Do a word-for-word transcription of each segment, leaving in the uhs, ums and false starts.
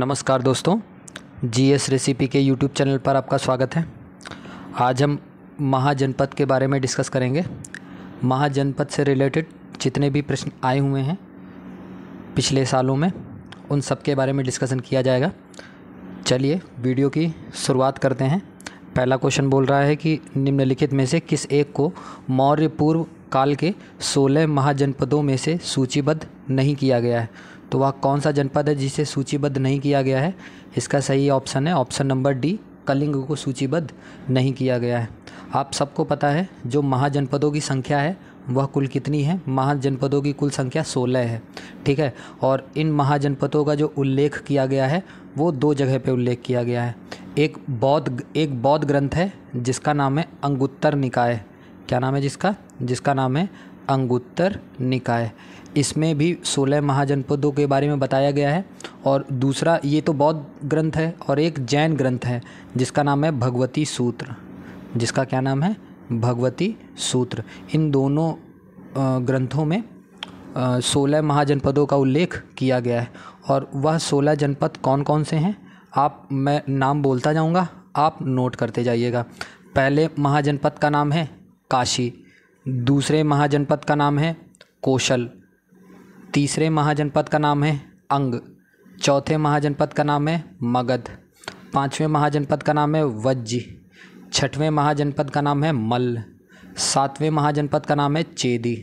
नमस्कार दोस्तों, GS recipe के यूट्यूब चैनल पर आपका स्वागत है। आज हम महाजनपद के बारे में डिस्कस करेंगे। महाजनपद से रिलेटेड जितने भी प्रश्न आए हुए हैं पिछले सालों में, उन सब के बारे में डिस्कशन किया जाएगा। चलिए वीडियो की शुरुआत करते हैं। पहला क्वेश्चन बोल रहा है कि निम्नलिखित में से किस एक को मौर्य पूर्व काल के सोलह महाजनपदों में से सूचीबद्ध नहीं किया गया है, तो वह कौन सा जनपद है जिसे सूचीबद्ध नहीं किया गया है? इसका सही ऑप्शन है ऑप्शन नंबर डी, कलिंग को सूचीबद्ध नहीं किया गया है। आप सबको पता है जो महाजनपदों की संख्या है वह कुल कितनी है? महाजनपदों की कुल संख्या सोलह है, ठीक है। और इन महाजनपदों का जो उल्लेख किया गया है वो दो जगह पे उल्लेख किया गया है। एक बौद्ध एक बौद्ध ग्रंथ है जिसका नाम है अंगुत्तर निकाय। क्या नाम है जिसका? जिसका नाम है अंगुत्तर निकाय। इसमें भी सोलह महाजनपदों के बारे में बताया गया है। और दूसरा, ये तो बौद्ध ग्रंथ है, और एक जैन ग्रंथ है जिसका नाम है भगवती सूत्र। जिसका क्या नाम है? भगवती सूत्र। इन दोनों ग्रंथों में सोलह महाजनपदों का उल्लेख किया गया है। और वह सोलह जनपद कौन कौन से हैं? आप मैं नाम बोलता जाऊंगा, आप नोट करते जाइएगा। पहले महाजनपद का नाम है काशी, दूसरे महाजनपद का नाम है कोशल, तीसरे महाजनपद का नाम है अंग, चौथे महाजनपद का नाम है मगध, पाँचवें महाजनपद का नाम है वज्जी, छठवें महाजनपद का नाम है मल्ल, सातवें महाजनपद का नाम है चेदी,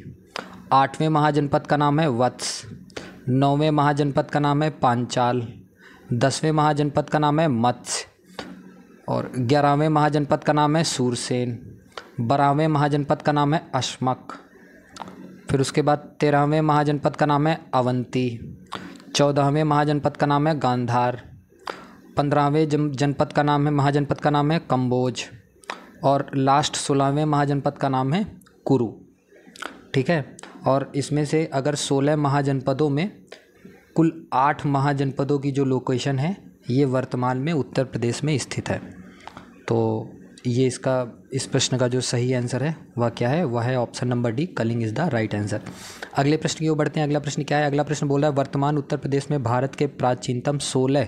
आठवें महाजनपद का नाम है वत्स, नौवें महाजनपद का नाम है पांचाल, दसवें महाजनपद का नाम है मत्स्य, और ग्यारहवें महाजनपद का नाम है सूरसेन, बारहवें महाजनपद का नाम है अश्मक, फिर उसके बाद तेरहवें महाजनपद का नाम है अवंती, चौदहवें महाजनपद का नाम है गांधार, पंद्रहवें जनपद का नाम है महाजनपद का नाम है कम्बोज, और लास्ट सोलहवें महाजनपद का नाम है कुरु, ठीक है। और इसमें से अगर सोलह महाजनपदों में कुल आठ महाजनपदों की जो लोकेशन है ये वर्तमान में उत्तर प्रदेश में स्थित है। तो ये इसका इस प्रश्न का जो सही आंसर है वह क्या है? वह है option number D, Kalinga is the right answer. अगले प्रश्न की ओर बढ़ते हैं। अगला प्रश्न क्या है? अगला प्रश्न बोला है वर्तमान उत्तर प्रदेश में भारत के प्राचीनतम सोलह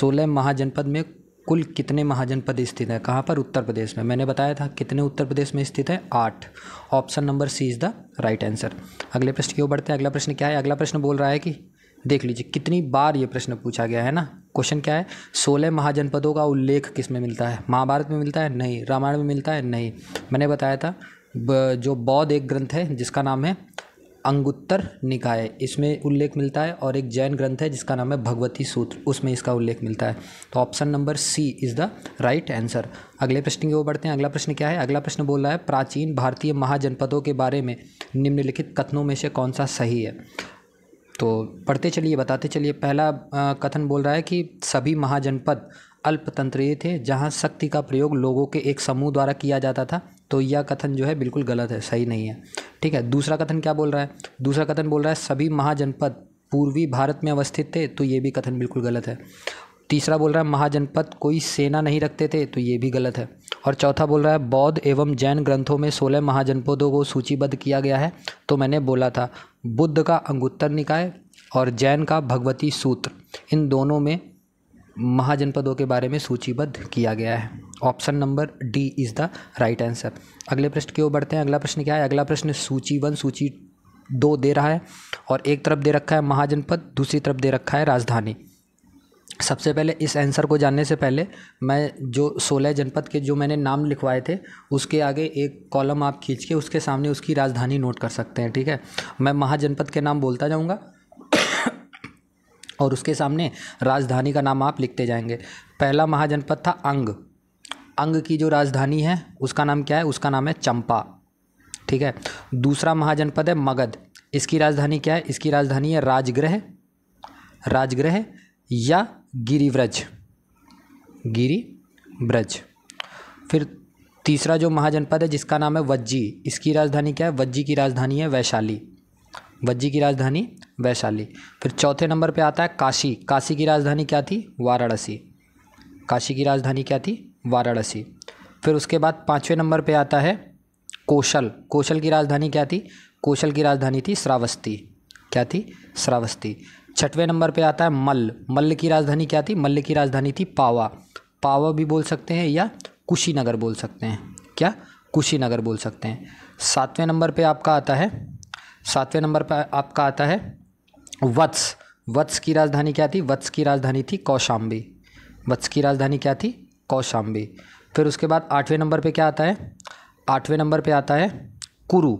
सोलह महाजनपद में कुल कितने महाजनपद स्थित हैं? कहाँ पर? उत्तर प्रदेश में। मैंने बताया था कितने उत्तर प्रदेश में स्थित है? आठ। Option number C is the right answer. अगले प्रश्न की ओर बढ़ते हैं। अगला प्रश्न क्या है? अगला प्रश्न बोल रहा है कि देख लीजिए कितनी बार ये प्रश्न पूछा गया है ना। क्वेश्चन क्या है? सोलह महाजनपदों का उल्लेख किस में मिलता है? महाभारत में मिलता है? नहीं। रामायण में मिलता है? नहीं। मैंने बताया था जो बौद्ध एक ग्रंथ है जिसका नाम है अंगुत्तर निकाय, इसमें उल्लेख मिलता है, और एक जैन ग्रंथ है जिसका नाम है भगवती सूत्र, उसमें इसका उल्लेख मिलता है। तो option number C is the right answer. अगले प्रश्न की ओर बढ़ते हैं। अगला प्रश्न क्या है? अगला प्रश्न बोल रहा है प्राचीन भारतीय महाजनपदों के बारे में निम्नलिखित कथनों में से कौन सा सही है? तो पढ़ते चलिए, बताते चलिए। पहला कथन बोल रहा है कि सभी महाजनपद अल्पतंत्रीय थे जहां शक्ति का प्रयोग लोगों के एक समूह द्वारा किया जाता था। तो यह कथन जो है बिल्कुल गलत है, सही नहीं है, ठीक है। दूसरा कथन क्या बोल रहा है? दूसरा कथन बोल रहा है सभी महाजनपद पूर्वी भारत में अवस्थित थे। तो ये भी कथन बिल्कुल गलत है। तीसरा बोल रहा है महाजनपद कोई सेना नहीं रखते थे। तो ये भी गलत है। और चौथा बोल रहा है बौद्ध एवं जैन ग्रंथों में सोलह महाजनपदों को सूचीबद्ध किया गया है। तो मैंने बोला था बुद्ध का अंगुत्तर निकाय और जैन का भगवती सूत्र, इन दोनों में महाजनपदों के बारे में सूचीबद्ध किया गया है। Option number D is the right answer. अगले प्रश्न की ओर बढ़ते हैं। अगला प्रश्न क्या है? अगला प्रश्न सूची वन सूची दो दे रहा है, और एक तरफ दे रखा है महाजनपद, दूसरी तरफ दे रखा है राजधानी। सबसे पहले इस आंसर को जानने से पहले मैं जो सोलह जनपद के जो मैंने नाम लिखवाए थे उसके आगे एक कॉलम आप खींच के उसके सामने उसकी राजधानी नोट कर सकते हैं, ठीक है। मैं महाजनपद के नाम बोलता जाऊंगा और उसके सामने राजधानी का नाम आप लिखते जाएंगे। पहला महाजनपद था अंग। अंग की जो राजधानी है उसका नाम क्या है? उसका नाम है चंपा, ठीक है। दूसरा महाजनपद है मगध। इसकी राजधानी क्या है? इसकी राजधानी है राजगृह राजगृह या गिरिव्रज गिरिव्रज फिर तीसरा जो महाजनपद है जिसका नाम है वज्जी, इसकी राजधानी क्या है? वज्जी की राजधानी है वैशाली वज्जी की राजधानी वैशाली फिर चौथे नंबर पे आता है काशी। काशी की राजधानी क्या थी? वाराणसी। काशी की राजधानी क्या थी? वाराणसी। फिर उसके बाद पाँचवें नंबर पे आता है कौशल। कौशल की राजधानी क्या थी? कौशल की राजधानी थी श्रावस्ती। क्या थी? श्रावस्ती। छठवें नंबर पे आता है मल्ल। मल्ल की राजधानी क्या थी? मल्ल की राजधानी थी पावा। पावा भी बोल सकते हैं या कुशीनगर बोल सकते हैं। क्या? कुशीनगर बोल सकते हैं। सातवें नंबर पे आपका आता है सातवें नंबर पर आपका आता है वत्स। वत्स की राजधानी क्या थी? वत्स की राजधानी थी कौशाम्बी। वत्स की राजधानी क्या थी? कौशाम्बी। फिर उसके बाद आठवें नंबर पे क्या आता है? आठवें नंबर पे आता है कुरु।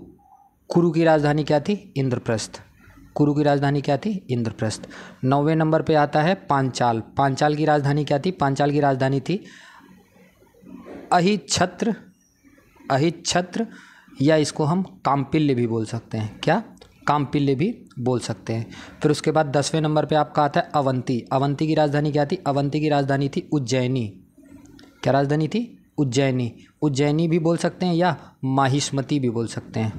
कुरु की राजधानी क्या थी? इंद्रप्रस्थ। कुरु की राजधानी क्या थी? इंद्रप्रस्थ। नौवें नंबर पे आता है पांचाल। पांचाल की राजधानी क्या थी? पांचाल की राजधानी थी अहिछत्र। अहिछत्र या इसको हम कामपिल्य भी बोल सकते हैं। क्या? कामपिल्य भी बोल सकते हैं। फिर उसके बाद दसवें नंबर पे आपका आता है अवंती। अवंती की राजधानी क्या थी? अवंती की राजधानी थी उज्जैनी। क्या राजधानी थी? उज्जैनी। उज्जैनी भी बोल सकते हैं या माहिष्मती भी बोल सकते हैं।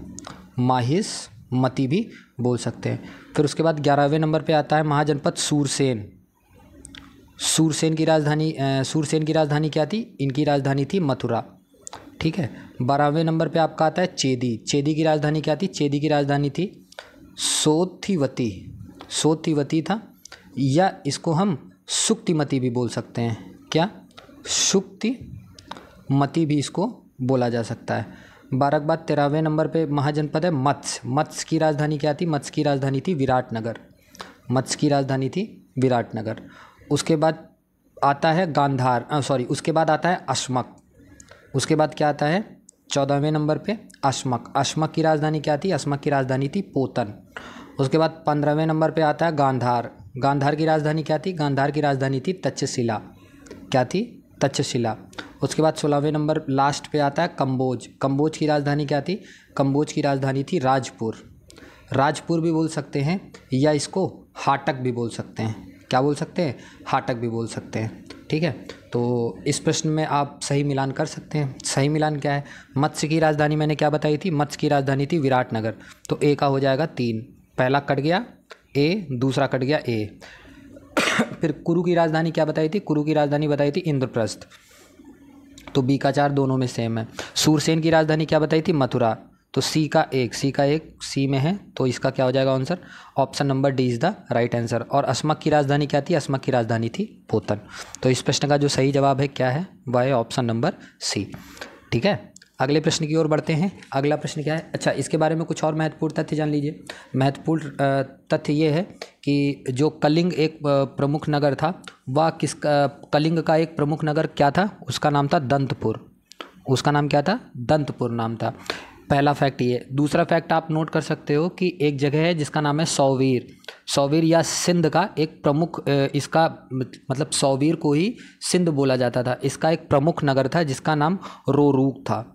माहिष्मती भी बोल सकते हैं। फिर उसके बाद ग्यारहवें नंबर पे आता है महाजनपद सूरसेन। सूरसेन की राजधानी सूरसेन की राजधानी क्या थी? इनकी राजधानी थी मथुरा। ठीक है। बारहवें नंबर पे आपका आता है चेदी। चेदी की राजधानी क्या थी? चेदी की राजधानी थी सोथिवती। सोथिवती था या इसको हम सुक्तिमती भी बोल सकते हैं। क्या? सुक्तिमती भी इसको बोला जा सकता है। बारह के बाद तेरहवें नंबर पे महाजनपद है मत्स्य। मत्स्य की राजधानी क्या थी? मत्स्य की राजधानी थी विराटनगर। मत्स्य की राजधानी थी विराटनगर। उसके बाद आता है गांधार सॉरी उसके बाद आता है अश्मक। उसके बाद क्या आता है? चौदहवें नंबर पे अश्मक। अश्मक की राजधानी क्या थी? अश्मक की राजधानी थी पोतन। उसके बाद पंद्रहवें नंबर पे आता है गांधार। गांधार की राजधानी क्या थी? गांधार की राजधानी थी तक्षशिला। क्या थी? तक्षशिला। उसके बाद सोलहवें नंबर लास्ट पे आता है कम्बोज। कम्बोज की राजधानी क्या थी? कम्बोज की राजधानी थी राजपुर। राजपुर भी बोल सकते हैं या इसको हाटक भी बोल सकते हैं। क्या बोल सकते हैं? हाटक भी बोल सकते हैं। ठीक है। तो इस प्रश्न में आप सही मिलान कर सकते हैं। सही मिलान क्या है? मत्स्य की राजधानी मैंने क्या बताई थी? मत्स्य की राजधानी थी विराटनगर। तो ए का हो जाएगा तीन। पहला कट गया ए, दूसरा कट गया ए। फिर कुरु की राजधानी क्या बताई थी? कुरु की राजधानी बताई थी इंद्रप्रस्थ। तो बी का चार, दोनों में सेम है। सूरसेन की राजधानी क्या बताई थी? मथुरा। तो सी का एक सी का एक सी में है। तो इसका क्या हो जाएगा answer? Option number D is the right answer. और अश्मक की राजधानी क्या थी? अश्मक की राजधानी थी पोतन। तो इस प्रश्न का जो सही जवाब है क्या है? वह है ऑप्शन नंबर सी। ठीक है। अगले प्रश्न की ओर बढ़ते हैं। अगला प्रश्न क्या है? अच्छा, इसके बारे में कुछ और महत्वपूर्ण तथ्य जान लीजिए। महत्वपूर्ण तथ्य ये है कि जो कलिंग एक प्रमुख नगर था, वह किस कलिंग का एक प्रमुख नगर क्या था? उसका नाम था दंतपुर। उसका नाम क्या था? दंतपुर नाम था। पहला फैक्ट ये। दूसरा फैक्ट आप नोट कर सकते हो कि एक जगह है जिसका नाम है सौवीर। सौवीर या सिंध का एक प्रमुख इसका मतलब सौवीर को ही सिंध बोला जाता था। इसका एक प्रमुख नगर था जिसका नाम रोरूक था।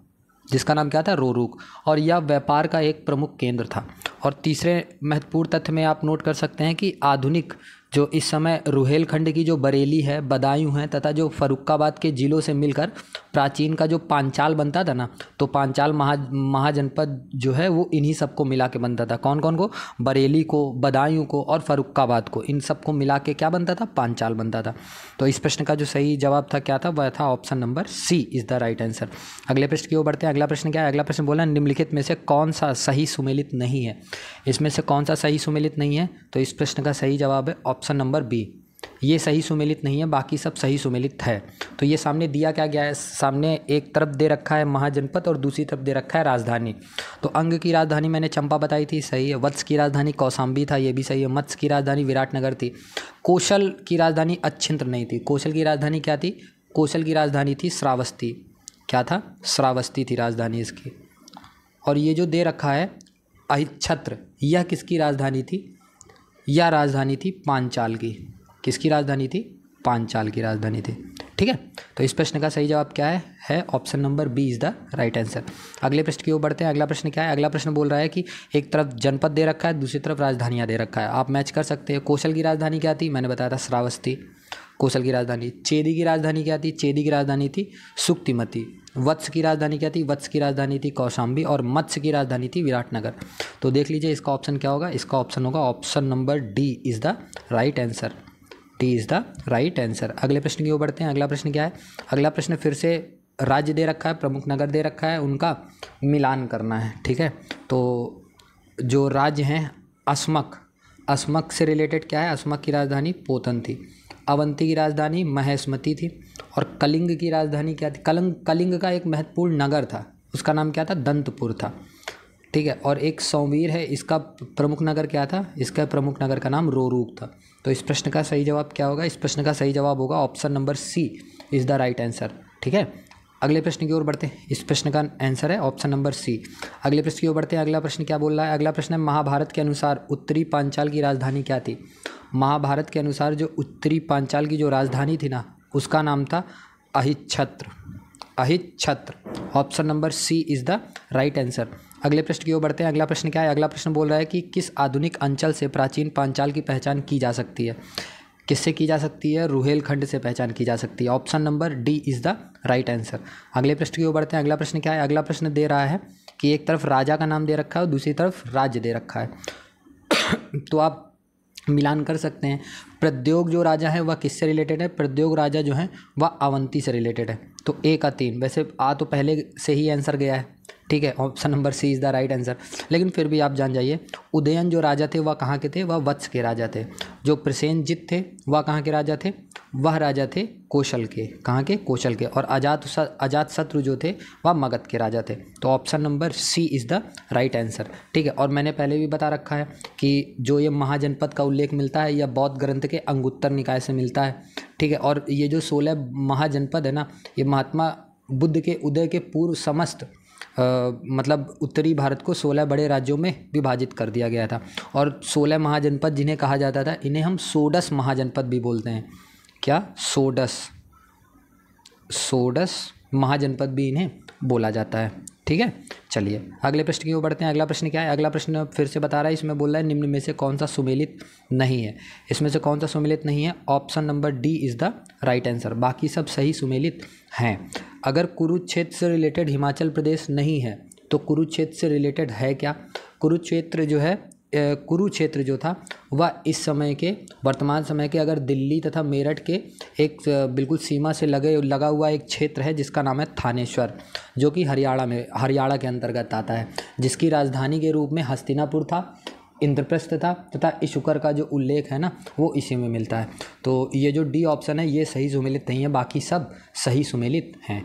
जिसका नाम क्या था? रोरूक। और यह व्यापार का एक प्रमुख केंद्र था। और तीसरे महत्वपूर्ण तथ्य में आप नोट कर सकते हैं कि आधुनिक जो इस समय रुहेलखंड की जो बरेली है, बदायूं है तथा जो फरुखाबाद के ज़िलों से मिलकर प्राचीन का जो पांचाल बनता था ना, तो पांचाल महा महाजनपद जो है वो इन्हीं सबको मिला के बनता था। कौन कौन को? बरेली को, बदायूं को और फरुखाबाद को। इन सबको मिला के क्या बनता था? पांचाल बनता था। तो इस प्रश्न का जो सही जवाब था क्या था? वह था option number C is the right answer. अगले प्रश्न की ओर बढ़ते हैं। अगला प्रश्न क्या है? अगला प्रश्न बोला निम्नलिखित में से कौन सा सही सुमेलित नहीं है। इसमें से कौन सा सही सुमेलित नहीं है? तो इस प्रश्न का सही जवाब है ऑप्शन नंबर बी। ये सही सुमेलित नहीं है, बाकी सब सही सुमेलित है। तो ये सामने दिया क्या गया है? सामने एक तरफ दे रखा है महाजनपद और दूसरी तरफ दे रखा है राजधानी। तो अंग की राजधानी मैंने चंपा बताई थी, सही है। वत्स की राजधानी कौशाम्बी था, ये भी सही है। मत्स्य की राजधानी विराटनगर थी। कोशल की राजधानी अहिछत्र नहीं थी। कोशल की राजधानी क्या थी? कोशल की राजधानी थी श्रावस्ती। क्या था? श्रावस्ती थी राजधानी इसकी। और ये जो दे रखा है अहिछत्र, यह किसकी राजधानी थी? यह राजधानी थी पांचाल की। किसकी राजधानी थी? पांचाल की राजधानी थी। ठीक है। तो इस प्रश्न का सही जवाब क्या है? है option number B is the right answer. अगले प्रश्न की ओर बढ़ते हैं। अगला प्रश्न क्या है? अगला प्रश्न बोल रहा है कि एक तरफ जनपद दे रखा है, दूसरी तरफ राजधानियाँ दे रखा है। आप मैच कर सकते हैं। कोशल की राजधानी क्या थी? मैंने बताया था श्रावस्ती, कोशल की राजधानी। चेदी की राजधानी क्या थी? चेदी की राजधानी थी सुक्तिमती। वत्स की राजधानी क्या थी? वत्स की राजधानी थी कौशाम्बी। और मत्स्य की राजधानी थी विराटनगर। तो देख लीजिए इसका ऑप्शन क्या होगा। इसका ऑप्शन होगा option number D is the right answer. D is the right answer. अगले प्रश्न की ओर बढ़ते हैं। अगला प्रश्न क्या है? अगला प्रश्न फिर से राज्य दे रखा है, प्रमुख नगर दे रखा है, उनका मिलान करना है। ठीक है। तो जो राज्य हैं अश्मक अश्मक से रिलेटेड क्या है, अश्मक की राजधानी पोतन थी, अवंती की राजधानी माहिष्मती थी, और कलिंग की राजधानी क्या थी, कलिंग कलिंग का एक महत्वपूर्ण नगर था, उसका नाम क्या था, दंतपुर था, ठीक है। और एक सौवीर है, इसका प्रमुख नगर क्या था, इसका प्रमुख नगर का नाम रोरूप था। तो इस प्रश्न का सही जवाब क्या होगा, इस प्रश्न का सही जवाब होगा option number C is the right answer, ठीक है। अगले प्रश्न की ओर बढ़ते हैं, इस प्रश्न का आंसर है ऑप्शन नंबर सी। अगले प्रश्न की ओर बढ़ते हैं, अगला प्रश्न क्या बोल रहा है, अगला प्रश्न है महाभारत के अनुसार उत्तरी पांचाल की राजधानी क्या थी। महाभारत के अनुसार जो उत्तरी पांचाल की जो राजधानी थी ना, उसका नाम था Ahichhatra, Ahichhatra. Option number C is the right answer. अगले प्रश्न की ओर बढ़ते हैं, अगला प्रश्न क्या है, अगला प्रश्न बोल रहा है कि किस आधुनिक अंचल से प्राचीन पांचाल की पहचान की जा सकती है, किससे की जा सकती है, रुहेलखंड से पहचान की जा सकती है। Option number D is the right answer. अगले प्रश्न की ओर बढ़ते हैं, अगला प्रश्न क्या है, अगला प्रश्न दे रहा है कि एक तरफ राजा का नाम दे रखा है और दूसरी तरफ राज्य दे रखा है, तो आप मिलान कर सकते हैं। प्रद्योग जो राजा है वह किससे रिलेटेड है, प्रद्योग राजा जो है वह अवंती से रिलेटेड है, तो ए का तीन, वैसे आ तो पहले से ही आंसर गया है, ठीक है, option number C is the right answer, लेकिन फिर भी आप जान जाइए। उदयन जो राजा थे वह कहाँ के थे, वह वत्स के राजा थे। जो प्रसेनजित थे वह कहाँ के राजा थे, वह राजा थे कोशल के, कहाँ के, कोशल के। और अजात अजातशत्रु जो थे वह मगध के राजा थे। तो option number C is the right answer, ठीक है। और मैंने पहले भी बता रखा है कि जो ये महाजनपद का उल्लेख मिलता है यह बौद्ध ग्रंथ के अंगुत्तर निकाय से मिलता है, ठीक है। और ये जो सोलह महाजनपद है ना, ये महात्मा बुद्ध के उदय के पूर्व समस्त आ, मतलब उत्तरी भारत को सोलह बड़े राज्यों में विभाजित कर दिया गया था। और सोलह महाजनपद जिन्हें कहा जाता था, इन्हें हम षोडश महाजनपद भी बोलते हैं, क्या, षोडश, षोडश महाजनपद भी इन्हें बोला जाता है, ठीक है। चलिए अगले प्रश्न की ओर बढ़ते हैं, अगला प्रश्न क्या है, अगला प्रश्न फिर से बता रहा है, इसमें बोल रहा है निम्न में से कौन सा सुमेलित नहीं है, इसमें से कौन सा सुमेलित नहीं है। Option number D is the right answer, बाकी सब सही सुमेलित हैं। अगर कुरुक्षेत्र से रिलेटेड हिमाचल प्रदेश नहीं है तो कुरुक्षेत्र से रिलेटेड है क्या, कुरुक्षेत्र जो है, कुरुक्षेत्र जो था वह इस समय के, वर्तमान समय के अगर दिल्ली तथा मेरठ के एक बिल्कुल सीमा से लगे लगा हुआ एक क्षेत्र है जिसका नाम है थानेश्वर, जो कि हरियाणा में, हरियाणा के अंतर्गत आता है, जिसकी राजधानी के रूप में हस्तिनापुर था, इंद्रप्रस्थ था तथा इशुकर का जो उल्लेख है ना वो इसी में मिलता है। तो ये जो डी ऑप्शन है ये सही सुमेलित नहीं है, बाकी सब सही सुमेलित हैं।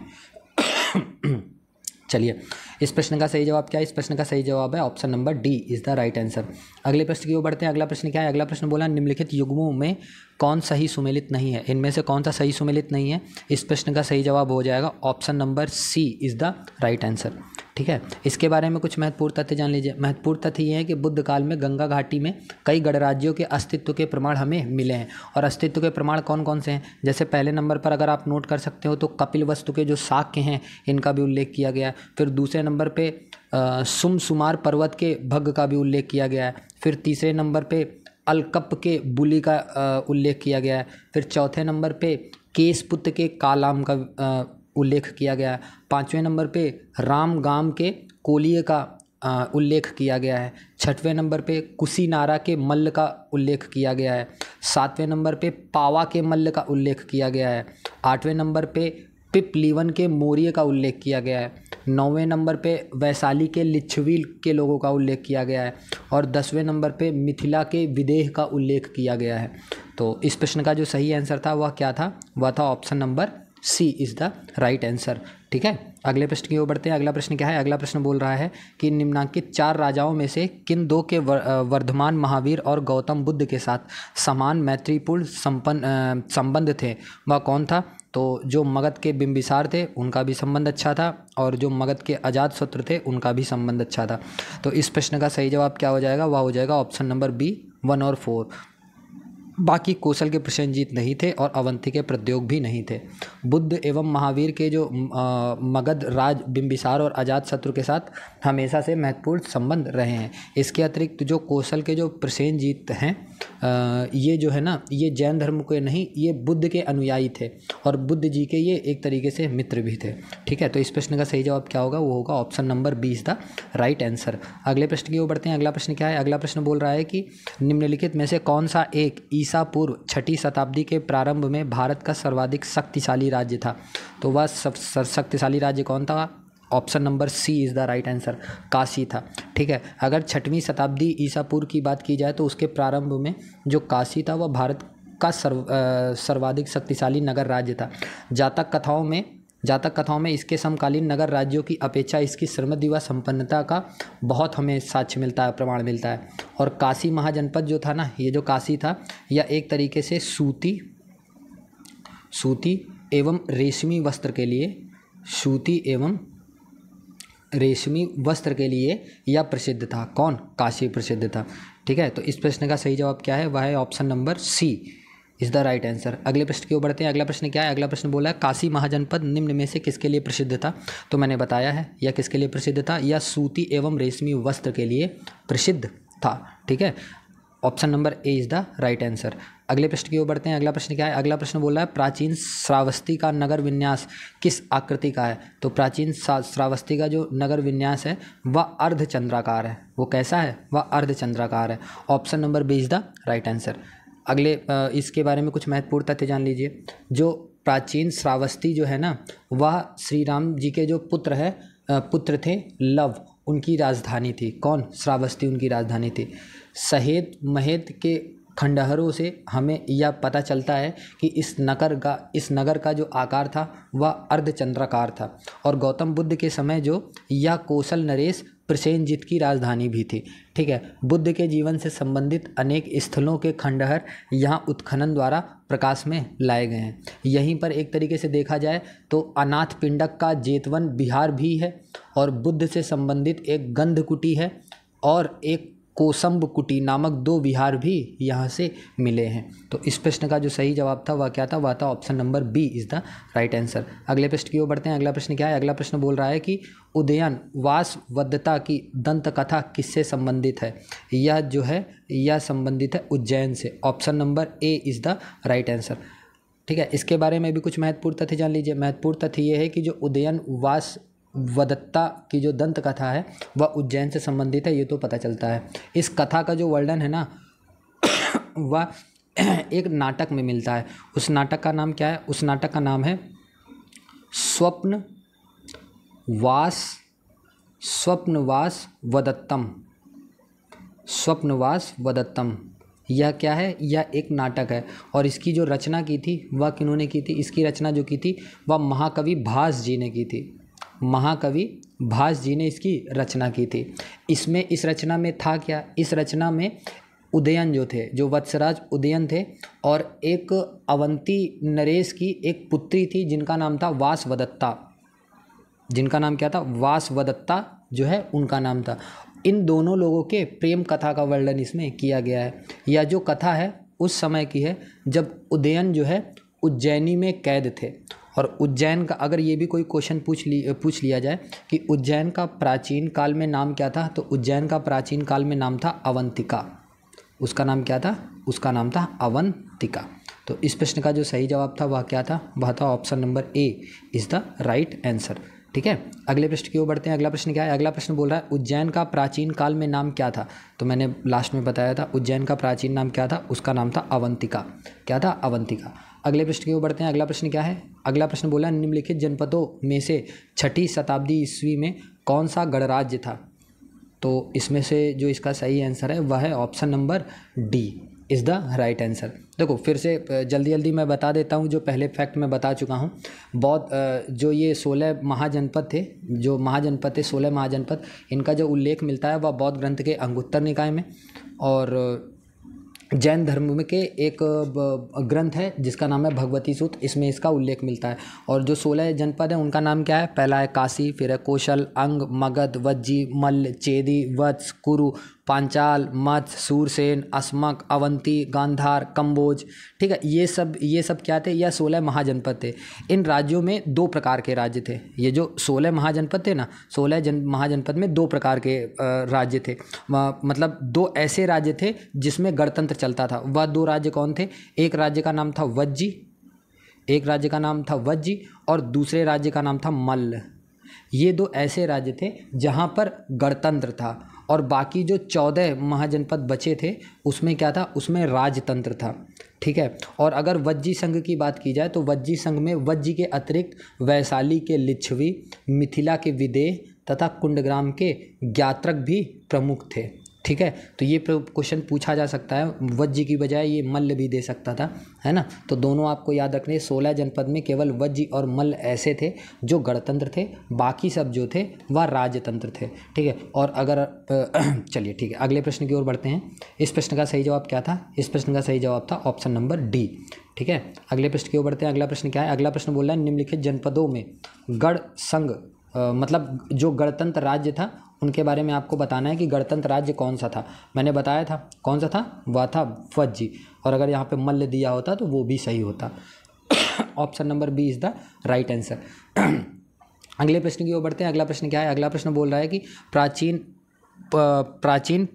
चलिए इस प्रश्न का सही जवाब क्या है, इस प्रश्न का सही जवाब है option number D is the right answer. अगले प्रश्न की ओर बढ़ते हैं, अगला प्रश्न क्या है, अगला प्रश्न बोला निम्नलिखित युग्मों में कौन सही सुमेलित नहीं है, इनमें से कौन सा सही सुमेलित नहीं है। इस प्रश्न का सही जवाब हो जाएगा option number C is the right answer, ठीक है। इसके बारे में कुछ महत्वपूर्ण तथ्य जान लीजिए। महत्वपूर्ण तथ्य ये हैं कि बुद्ध काल में गंगा घाटी में कई गणराज्यों के अस्तित्व के प्रमाण हमें मिले हैं, और अस्तित्व के प्रमाण कौन कौन से हैं, जैसे पहले नंबर पर अगर आप नोट कर सकते हो तो कपिलवस्तु के जो शाक्य हैं इनका भी उल्लेख किया गया है, फिर दूसरे नंबर पर सुमसुमार पर्वत के भग का भी उल्लेख किया गया है, फिर तीसरे नंबर पर अलकप के बुली का उल्लेख किया गया है, फिर चौथे नंबर पे केशपुत्र के कालाम का उल्लेख किया गया है, पाँचवें नंबर पे रामगाम के कोलिये का उल्लेख किया गया है, छठवें नंबर पे कुशीनारा के मल्ल का उल्लेख किया गया है, सातवें नंबर पे पावा के मल्ल का उल्लेख किया गया है, आठवें नंबर पे पिपलीवन के मौर्य का उल्लेख किया गया है, नौवें नंबर पे वैशाली के लिच्छवी के लोगों का उल्लेख किया गया है, और दसवें नंबर पे मिथिला के विदेह का उल्लेख किया गया है। तो इस प्रश्न का जो सही आंसर था वह क्या था, वह था option number C is the right answer, ठीक है। अगले प्रश्न की ओर बढ़ते हैं, अगला प्रश्न क्या है, अगला प्रश्न बोल रहा है कि निम्नांकित चार राजाओं में से किन दो के वर्धमान महावीर और गौतम बुद्ध के साथ समान मैत्रीपूर्ण संपन्न संबंध थे, वह कौन था। तो जो मगध के बिंबिसार थे उनका भी संबंध अच्छा था, और जो मगध के अजातशत्रु थे उनका भी संबंध अच्छा था। तो इस प्रश्न का सही जवाब क्या हो जाएगा, वह हो जाएगा ऑप्शन नंबर बी वन और फोर। बाकी कोशल के प्रसेनजीत नहीं थे और अवंती के प्रद्योग भी नहीं थे। बुद्ध एवं महावीर के जो आ, मगध राज बिंबिसार और अजातशत्रु के साथ हमेशा से महत्वपूर्ण संबंध रहे हैं। इसके अतिरिक्त जो कोशल के जो प्रसेनजीत हैं आ, ये जो है ना ये जैन धर्म के नहीं, ये बुद्ध के अनुयायी थे और बुद्ध जी के ये एक तरीके से मित्र भी थे, ठीक है। तो इस प्रश्न का सही जवाब क्या होगा, वो होगा option number B is the right answer. अगले प्रश्न की ओर बढ़ते हैं, अगला प्रश्न क्या है, अगला प्रश्न बोल रहा है कि निम्नलिखित में से कौन सा एक ईसा पूर्व छठी शताब्दी के प्रारंभ में भारत का सर्वाधिक शक्तिशाली राज्य था। तो वह शक्तिशाली राज्य कौन था, option number C is the right answer, Kashi था। ठीक है, अगर छठवीं शताब्दी ईसा पूर्व की बात की जाए तो उसके प्रारंभ में जो काशी था वह भारत का सर्व सर्वाधिक शक्तिशाली नगर राज्य था। जातक कथाओं में जातक कथाओं में इसके समकालीन नगर राज्यों की अपेक्षा इसकी श्रीमती व संपन्नता का बहुत हमें साक्ष्य मिलता है, प्रमाण मिलता है। और काशी महाजनपद जो था ना, ये जो काशी था यह एक तरीके से सूती सूती एवं रेशमी वस्त्र के लिए सूती एवं रेशमी वस्त्र के लिए यह प्रसिद्ध था। कौन? काशी प्रसिद्ध था। ठीक है, तो इस प्रश्न का सही जवाब क्या है? वह है option number C is the right answer. अगले प्रश्न की ओर बढ़ते हैं। अगला प्रश्न क्या है? अगला प्रश्न बोला है काशी महाजनपद निम्न में से किसके लिए प्रसिद्ध था? तो मैंने बताया है यह किसके लिए प्रसिद्ध था, यह सूती एवं रेशमी वस्त्र के लिए प्रसिद्ध था। ठीक है, option number A is the right answer. अगले प्रश्न की ओर बढ़ते हैं। अगला प्रश्न क्या है? अगला प्रश्न बोला है प्राचीन श्रावस्ती का नगर विन्यास किस आकृति का है? तो प्राचीन श्रावस्ती का जो नगर विन्यास है वह अर्धचंद्राकार है। वो कैसा है? वह अर्धचंद्राकार है। Option number B is the right answer. अगले इसके बारे में कुछ महत्वपूर्ण तथ्य जान लीजिए। जो प्राचीन श्रावस्ती जो है ना, वह श्री राम जी के जो पुत्र है पुत्र थे लव, उनकी राजधानी थी। कौन? श्रावस्ती उनकी राजधानी थी। सहेत महेत के खंडहरों से हमें यह पता चलता है कि इस नगर का इस नगर का जो आकार था वह अर्धचंद्राकार था। और गौतम बुद्ध के समय जो यह कोशल नरेश प्रसेनजीत की राजधानी भी थी। ठीक है, बुद्ध के जीवन से संबंधित अनेक स्थलों के खंडहर यहाँ उत्खनन द्वारा प्रकाश में लाए गए हैं। यहीं पर एक तरीके से देखा जाए तो अनाथ पिंडक का जेतवन बिहार भी है, और बुद्ध से संबंधित एक गंध कुटी है और एक कोशम्ब कुटी नामक दो विहार भी यहाँ से मिले हैं। तो इस प्रश्न का जो सही जवाब था वह क्या था? वह था option number B is the right answer. अगले प्रश्न की ओर बढ़ते हैं। अगला प्रश्न क्या है? अगला प्रश्न बोल रहा है कि उदयन वासवदत्ता की दंत कथा किससे संबंधित है? यह जो है यह संबंधित है उज्जैन से। Option number A is the right answer. ठीक है, इसके बारे में भी कुछ महत्वपूर्ण तथ्य जान लीजिए। महत्वपूर्ण तथ्य ये है कि जो उदयन वास वदत्ता की जो दंत कथा है वह उज्जैन से संबंधित है, ये तो पता चलता है। इस कथा का जो वर्णन है ना वह एक नाटक में मिलता है। उस नाटक का नाम क्या है? उस नाटक का नाम है स्वप्न वास स्वप्नवास वदत्तम स्वप्नवास वदत्तम। यह क्या है? यह एक नाटक है, और इसकी जो रचना की थी वह किन्होंने की थी? इसकी रचना जो की थी वह महाकवि भास जी ने की थी। महाकवि भास जी ने इसकी रचना की थी। इसमें इस रचना में था क्या? इस रचना में उदयन जो थे, जो वत्सराज उदयन थे, और एक अवंती नरेश की एक पुत्री थी जिनका नाम था वासवदत्ता। जिनका नाम क्या था? वासवदत्ता जो है उनका नाम था। इन दोनों लोगों के प्रेम कथा का वर्णन इसमें किया गया है। यह जो कथा है उस समय की है जब उदयन जो है उज्जैनी में कैद थे। और उज्जैन का अगर ये भी कोई क्वेश्चन पूछ ली पूछ लिया जाए कि उज्जैन का प्राचीन काल में नाम क्या था, तो उज्जैन का प्राचीन काल में नाम था अवंतिका। उसका नाम क्या था? उसका नाम था अवंतिका। तो इस प्रश्न का जो सही जवाब था वह क्या था? वह था option number A is the right answer. ठीक है, अगले प्रश्न की ओर बढ़ते हैं। अगला प्रश्न क्या है? अगला प्रश्न बोल रहा है उज्जैन का प्राचीन काल में नाम क्या था? तो मैंने लास्ट में बताया था उज्जैन का प्राचीन नाम क्या था, उसका नाम था अवंतिका। क्या था? अवंतिका। अगले प्रश्न की ओर बढ़ते हैं। अगला प्रश्न क्या है? अगला प्रश्न बोला निम्नलिखित जनपदों में से छठी शताब्दी ईस्वी में कौन सा गणराज्य था? तो इसमें से जो इसका सही आंसर है वह है option number D is the right answer. देखो, फिर से जल्दी जल्दी मैं बता देता हूँ जो पहले फैक्ट मैं बता चुका हूँ। बहुत जो ये सोलह महाजनपद थे जो महाजनपद थे सोलह महाजनपद, इनका जो उल्लेख मिलता है वह बौद्ध ग्रंथ के अंगुत्तर निकाय में, और जैन धर्म के एक ग्रंथ है जिसका नाम है भगवती सूत्र, इसमें इसका उल्लेख मिलता है। और जो सोलह जनपद हैं उनका नाम क्या है? पहला है काशी, फिर है कोशल, अंग, मगध, वज्जी, मल्ल, चेदी, वत्स, कुरु, पांचाल, मत्स्य, सूरसेन, अश्मक, अवंती, गांधार, कम्बोज। ठीक है, ये सब ये सब क्या थे? यह सोलह महाजनपद थे। इन राज्यों में दो प्रकार के राज्य थे। ये जो सोलह महाजनपद थे ना, सोलह जन महाजनपद में दो प्रकार के राज्य थे, मतलब दो ऐसे राज्य थे जिसमें गणतंत्र चलता था। वह दो राज्य कौन थे? एक राज्य का नाम था वज्जी एक राज्य का नाम था वज्जी और दूसरे राज्य का नाम था मल्ल। ये दो ऐसे राज्य थे जहाँ पर गणतंत्र था, और बाकी जो चौदह महाजनपद बचे थे उसमें क्या था, उसमें राजतंत्र था। ठीक है। और अगर वज्जी संघ की बात की जाए तो वज्जी संघ में वज्जी के अतिरिक्त वैशाली के लिच्छवी, मिथिला के विदेह तथा कुंडग्राम के ज्ञात्रक भी प्रमुख थे। ठीक है। तो ये क्वेश्चन पूछा जा सकता है, वज्जी की बजाय ये मल्ल भी दे सकता था, है ना। तो दोनों आपको याद रखने। सोलह जनपद में केवल वज्जी और मल्ल ऐसे थे जो गणतंत्र थे, बाकी सब जो थे वह राजतंत्र थे। ठीक है। और अगर चलिए ठीक है अगले प्रश्न की ओर बढ़ते हैं। इस प्रश्न का सही जवाब क्या था? इस प्रश्न का सही जवाब था ऑप्शन नंबर डी। ठीक है। अगले प्रश्न की ओर बढ़ते हैं। अगला प्रश्न क्या है? अगला प्रश्न बोल रहा है निम्नलिखित जनपदों में गढ़ संघ मतलब जो गणतंत्र राज्य था उनके बारे में आपको बताना है कि गणतंत्र राज्य कौन सा था। मैंने बताया था कौन सा था, वह था वज्जी। और अगर यहाँ पे मल्ल दिया होता तो वो भी सही होता। Option number B is the right answer. अगले प्रश्न की ओर बढ़ते हैं। अगला प्रश्न क्या है? अगला प्रश्न बोल रहा है कि प्राचीन प्राचीन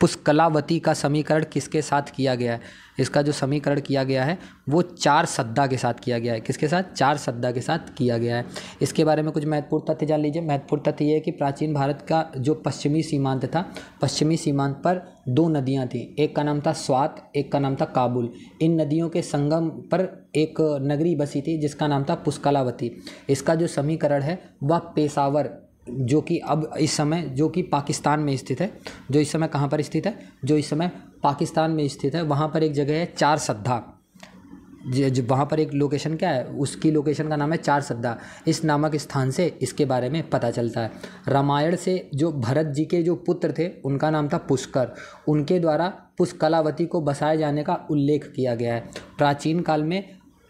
पुष्कलावती का समीकरण किसके साथ किया गया है? इसका जो समीकरण किया गया है वो चारसद्दा के साथ किया गया है। किसके साथ? चारसद्दा के साथ किया गया है। इसके बारे में कुछ महत्वपूर्ण तथ्य जान लीजिए। महत्वपूर्ण तथ्य ये है कि प्राचीन भारत का जो पश्चिमी सीमांत था, पश्चिमी सीमांत पर दो नदियां थीं, एक का नाम था स्वात, एक का नाम था काबुल। इन नदियों के संगम पर एक नगरी बसी थी जिसका नाम था पुष्कलावती। इसका जो समीकरण है वह पेशावर, जो कि अब इस समय जो कि पाकिस्तान में स्थित है, जो इस समय कहाँ पर स्थित है, जो इस समय पाकिस्तान में स्थित है, वहाँ पर एक जगह है चारसद्दा। जो वहाँ पर एक लोकेशन क्या है, उसकी लोकेशन का नाम है चारसद्दा। इस नामक स्थान से इसके बारे में पता चलता है। रामायण से जो भरत जी के जो पुत्र थे उनका नाम था पुष्कर, उनके द्वारा पुष्कलावती को बसाए जाने का उल्लेख किया गया है। प्राचीन काल में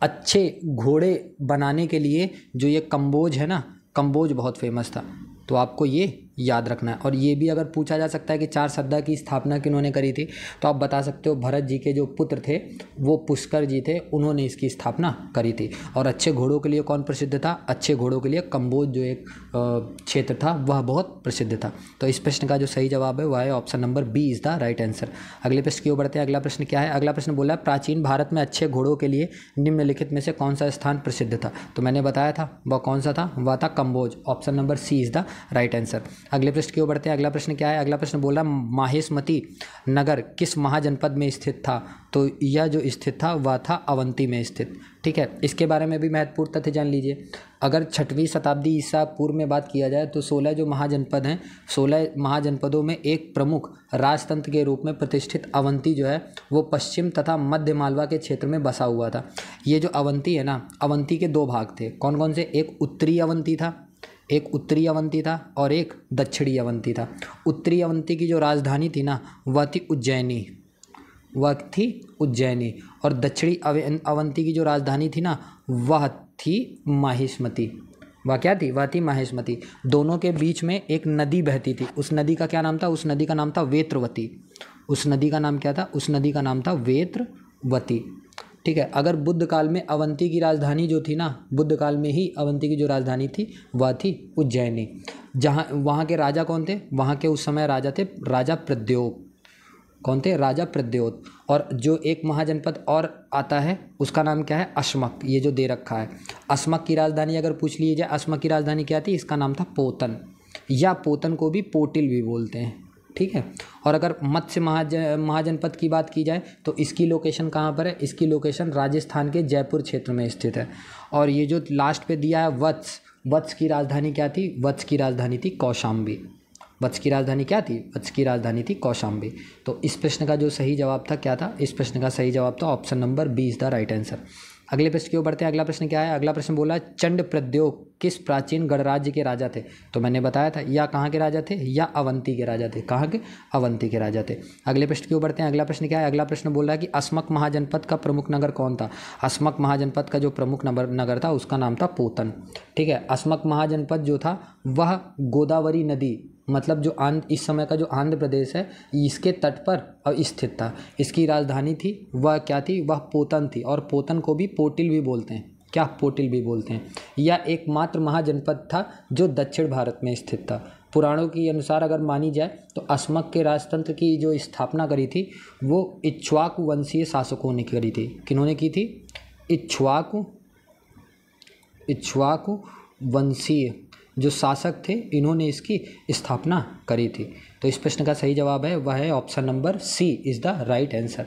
अच्छे घोड़े बनाने के लिए जो ये कम्बोज है ना, कम्बोज बहुत फेमस था। तो आपको ये याद रखना है। और ये भी अगर पूछा जा सकता है कि चारसद्दा की स्थापना किन्होंने करी थी, तो आप बता सकते हो भरत जी के जो पुत्र थे वो पुष्कर जी थे, उन्होंने इसकी स्थापना करी थी। और अच्छे घोड़ों के लिए कौन प्रसिद्ध था? अच्छे घोड़ों के लिए कम्बोज जो एक क्षेत्र था वह बहुत प्रसिद्ध था। तो इस प्रश्न का जो सही जवाब है वह है option number B is the right answer. अगले प्रश्न की ओर बढ़ते हैं। अगला प्रश्न क्या है? अगला प्रश्न बोला प्राचीन भारत में अच्छे घोड़ों के लिए निम्नलिखित में से कौन सा स्थान प्रसिद्ध था? तो मैंने बताया था वह कौन सा था, वह था Kamboj. Option number C is the right answer. अगले प्रश्न की ओर बढ़ते हैं। अगला प्रश्न क्या है? अगला प्रश्न बोल रहा है माहिष्मती नगर किस महाजनपद में स्थित था? तो यह जो स्थित था वह था अवंती में स्थित। ठीक है। इसके बारे में भी महत्वपूर्ण तथ्य जान लीजिए। अगर छठवीं शताब्दी ईसा पूर्व में बात किया जाए तो सोलह जो महाजनपद हैं, सोलह महाजनपदों में एक प्रमुख राजतंत्र के रूप में प्रतिष्ठित अवंती जो है वो पश्चिम तथा मध्य मालवा के क्षेत्र में बसा हुआ था। ये जो अवंती है ना, अवंती के दो भाग थे। कौन कौन से? एक उत्तरी अवंती था, एक उत्तरी अवंती था और एक दक्षिणी अवंती था। उत्तरी अवंती की जो राजधानी थी ना वह थी उज्जैनी, वह थी उज्जैनी। और दक्षिणी अवंती की जो राजधानी थी ना वह थी माहिष्मती। वह क्या थी? वह थी माहिष्मती। दोनों के बीच में एक नदी बहती थी। उस नदी का क्या नाम था? उस नदी का नाम था वेत्रवती। उस नदी का नाम क्या था? उस नदी का नाम था वेत्रवती। ठीक है। अगर बुद्ध काल में अवंती की राजधानी जो थी ना, बुद्ध काल में ही अवंती की जो राजधानी थी वह थी उज्जैनी। जहाँ वहाँ के राजा कौन थे? वहाँ के उस समय राजा थे राजा प्रद्योत। कौन थे? राजा प्रद्योत। और जो एक महाजनपद और आता है उसका नाम क्या है? अश्मक। ये जो दे रखा है अश्मक की राजधानी अगर पूछ ली जाए, अश्मक की राजधानी क्या थी? इसका नाम था पोतन, या पोतन को भी पोटिल भी बोलते हैं। ठीक है। और अगर मत्स्य महाज महाजनपद की बात की जाए तो इसकी लोकेशन कहाँ पर है? इसकी लोकेशन राजस्थान के जयपुर क्षेत्र में स्थित है। और ये जो लास्ट पे दिया है वत्स, वत्स की राजधानी क्या थी? वत्स की राजधानी थी कौशाम्बी। वत्स की राजधानी क्या थी? वत्स की राजधानी थी कौशाम्बी। तो इस प्रश्न का जो सही जवाब था क्या था? इस प्रश्न का सही जवाब था option number B is the right answer. अगले प्रश्न की ओर बढ़ते हैं। अगला प्रश्न क्या है? अगला प्रश्न बोला चंड प्रद्योग किस प्राचीन गणराज्य के राजा थे? तो मैंने बताया था या कहाँ के राजा थे, या अवंती के राजा थे। कहाँ के? अवंती के राजा थे। अगले प्रश्न की ओर बढ़ते हैं। अगला प्रश्न क्या है? अगला प्रश्न बोल रहा है कि अश्मक महाजनपद का प्रमुख नगर कौन था? अश्मक महाजनपद का जो प्रमुख नगर नगर था उसका नाम था पोतन। ठीक है। अश्मक महाजनपद जो था वह गोदावरी नदी मतलब जो आंध्र इस समय का जो आंध्र प्रदेश है इसके तट पर स्थित था। इसकी राजधानी थी वह क्या थी? वह पोतन थी। और पोतन को भी पोटिल भी बोलते हैं। क्या? पोटिल भी बोलते हैं। यह एकमात्र महाजनपद था जो दक्षिण भारत में स्थित था। पुराणों के अनुसार अगर मानी जाए तो अश्मक के राजतंत्र की जो स्थापना करी थी वो इक्ष्वाकु वंशीय शासकों ने करी थी। किन्होंने की थी? इक्ष्वाकु इक्ष्वाकु वंशीय जो शासक थे इन्होंने इसकी स्थापना करी थी। तो इस प्रश्न का सही जवाब है वह है option number C is the right answer.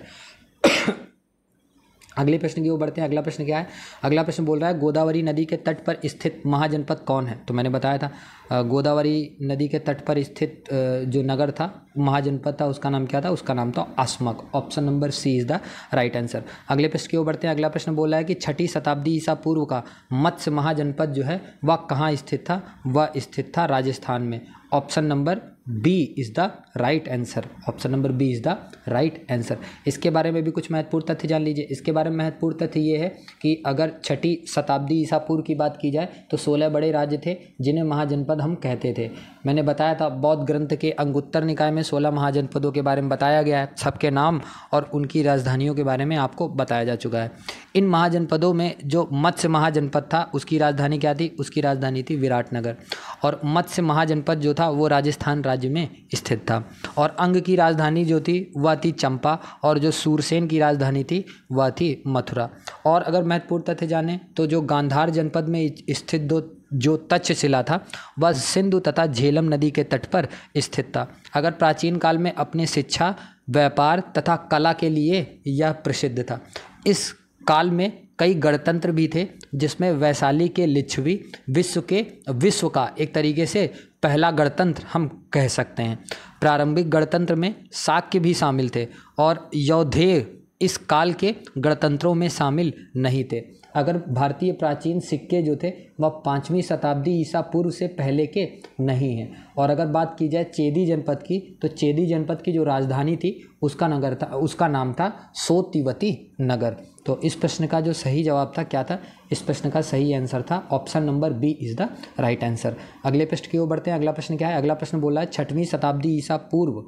अगले प्रश्न की ओर बढ़ते हैं। अगला प्रश्न क्या है? अगला प्रश्न बोल रहा है गोदावरी नदी के तट पर स्थित महाजनपद कौन है? तो मैंने बताया था गोदावरी नदी के तट पर स्थित जो नगर था, महाजनपद था, उसका नाम क्या था? उसका नाम था Ashmak. Option number C is the right answer. अगले प्रश्न की ओर बढ़ते हैं। अगला प्रश्न बोल रहा है कि छठी शताब्दी ईसा पूर्व का मत्स्य महाजनपद जो है वह कहाँ स्थित था? वह स्थित था राजस्थान में। Option number B is the right answer. Option number B is the right answer. इसके बारे में भी कुछ महत्वपूर्ण तथ्य जान लीजिए। इसके बारे में महत्वपूर्ण तथ्य ये है कि अगर छठी शताब्दी ईसा पूर्व की बात की जाए तो सोलह बड़े राज्य थे जिन्हें महाजनपद हम कहते थे। मैंने बताया था बौद्ध ग्रंथ के अंगुत्तर निकाय में सोलह महाजनपदों के बारे में बताया गया है, सबके नाम और उनकी राजधानियों के बारे में आपको बताया जा चुका है। इन महाजनपदों में जो मत्स्य महाजनपद था उसकी राजधानी क्या थी? उसकी राजधानी थी विराटनगर। और मत्स्य महाजनपद जो था वो राजस्थान राज्य में स्थित था। और अंग की राजधानी जो थी वह थी चंपा, और जो सूरसेन की राजधानी थी वह थी मथुरा। और अगर महत्वपूर्ण तथ्य जाने तो जो गांधार जनपद में स्थित दो जो तक्षशिला था वह सिंधु तथा झेलम नदी के तट पर स्थित था। अगर प्राचीन काल में अपने शिक्षा, व्यापार तथा कला के लिए यह प्रसिद्ध था। इस काल में कई गणतंत्र भी थे जिसमें वैशाली के लिच्छवी विश्व के विश्व का एक तरीके से पहला गणतंत्र हम कह सकते हैं। प्रारंभिक गणतंत्र में शाक्य भी शामिल थे और यौधेय इस काल के गणतंत्रों में शामिल नहीं थे। अगर भारतीय प्राचीन सिक्के जो थे वह पाँचवीं शताब्दी ईसा पूर्व से पहले के नहीं हैं। और अगर बात की जाए चेदी जनपद की तो चेदी जनपद की जो राजधानी थी उसका नगर था, उसका नाम था सोतिवती नगर। तो इस प्रश्न का जो सही जवाब था क्या था? इस प्रश्न का सही आंसर था option number B is the right answer. अगले प्रश्न की ओर बढ़ते हैं। अगला प्रश्न क्या है? अगला प्रश्न बोला है छठवीं शताब्दी ईसा पूर्व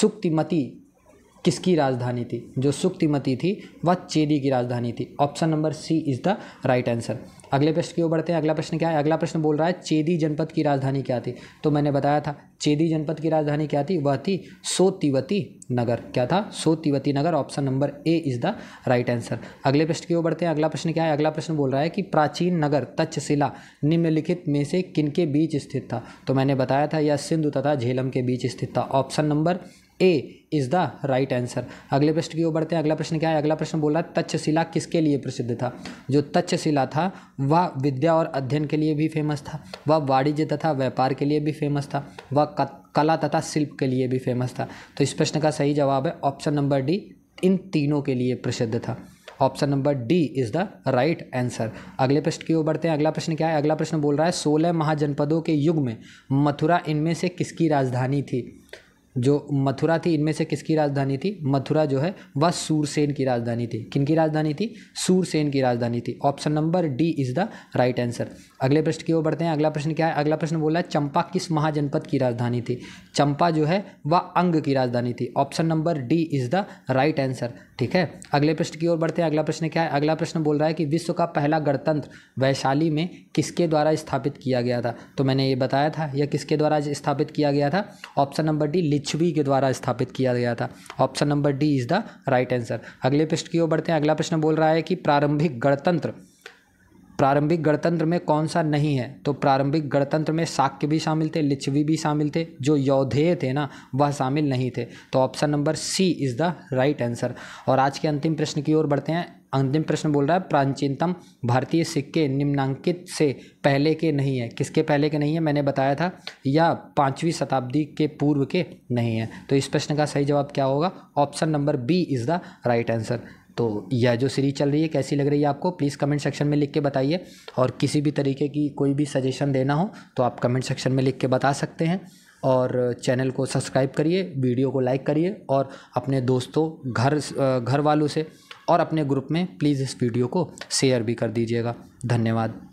सुक्तिमती किसकी राजधानी थी? जो सुक्तिमती थी वह चेदी की राजधानी थी। Option number C is the right answer. अगले प्रश्न की ओर बढ़ते हैं। अगला प्रश्न क्या है? अगला प्रश्न बोल रहा है चेदी जनपद की राजधानी क्या थी? तो मैंने बताया था चेदी जनपद की राजधानी क्या थी? वह थी सोतिवती नगर। क्या था? सोतिवती Nagar. Option number A is the right answer. अगले प्रश्न की ओर बढ़ते हैं। अगला प्रश्न क्या है? अगला प्रश्न बोल रहा है कि प्राचीन नगर तक्षशिला निम्नलिखित में से किनके बीच स्थित था? तो मैंने बताया था यह सिंधु तथा झेलम के बीच स्थित था। Option number A is the right answer. अगले प्रश्न की ओर बढ़ते हैं। अगला प्रश्न क्या है? अगला प्रश्न बोल रहा है तक्षशिला किसके लिए प्रसिद्ध था? जो तक्षशिला था वह विद्या और अध्ययन के लिए भी फेमस था, वह वाणिज्य तथा व्यापार के लिए भी फेमस था, वह कला तथा शिल्प के लिए भी फेमस था। तो इस प्रश्न का सही जवाब है ऑप्शन नंबर डी, इन तीनों के लिए प्रसिद्ध था। Option number D is the right answer. अगले प्रश्न की ओर बढ़ते हैं। अगला प्रश्न क्या है? अगला प्रश्न बोल रहा है सोलह महाजनपदों के युग में मथुरा इनमें से किसकी राजधानी थी? जो मथुरा थी इनमें से किसकी राजधानी थी? मथुरा जो है वह सूरसेन की राजधानी थी। किनकी राजधानी थी? सूरसेन की राजधानी थी। Option number D is the right answer. अगले प्रश्न की ओर बढ़ते हैं। अगला प्रश्न क्या है? अगला प्रश्न बोला है चंपा किस महाजनपद की राजधानी थी? चंपा जो है वह अंग की राजधानी थी। Option number D is the right answer. ठीक है, अगले प्रश्न की ओर बढ़ते हैं। अगला प्रश्न क्या है? अगला प्रश्न बोल रहा है कि विश्व का पहला गणतंत्र वैशाली में किसके द्वारा स्थापित किया गया था? तो मैंने ये बताया था यह किसके द्वारा स्थापित किया गया था? ऑप्शन नंबर डी लिच्छवी के द्वारा स्थापित किया गया था। Option number D is the right answer. अगले प्रश्न की ओर बढ़ते हैं। अगला प्रश्न बोल रहा है कि प्रारंभिक गणतंत्र प्रारंभिक गणतंत्र में कौन सा नहीं है? तो प्रारंभिक गणतंत्र में शाक्य भी शामिल थे, लिच्छवी भी शामिल थे, जो यौधेय थे ना वह शामिल नहीं थे। तो option number C is the right answer. और आज के अंतिम प्रश्न की ओर बढ़ते हैं। अंतिम प्रश्न बोल रहा है प्राचीनतम भारतीय सिक्के निम्नांकित से पहले के नहीं है। किसके पहले के नहीं है? मैंने बताया था या पाँचवीं शताब्दी के पूर्व के नहीं है। तो इस प्रश्न का सही जवाब क्या होगा? Option number B is the right answer. तो यह जो सीरीज चल रही है कैसी लग रही है आपको, प्लीज़ कमेंट सेक्शन में लिख के बताइए। और किसी भी तरीके की कोई भी सजेशन देना हो तो आप कमेंट सेक्शन में लिख के बता सकते हैं। और चैनल को सब्सक्राइब करिए, वीडियो को लाइक करिए और अपने दोस्तों, घर घर वालों से और अपने ग्रुप में प्लीज़ इस वीडियो को शेयर भी कर दीजिएगा। धन्यवाद।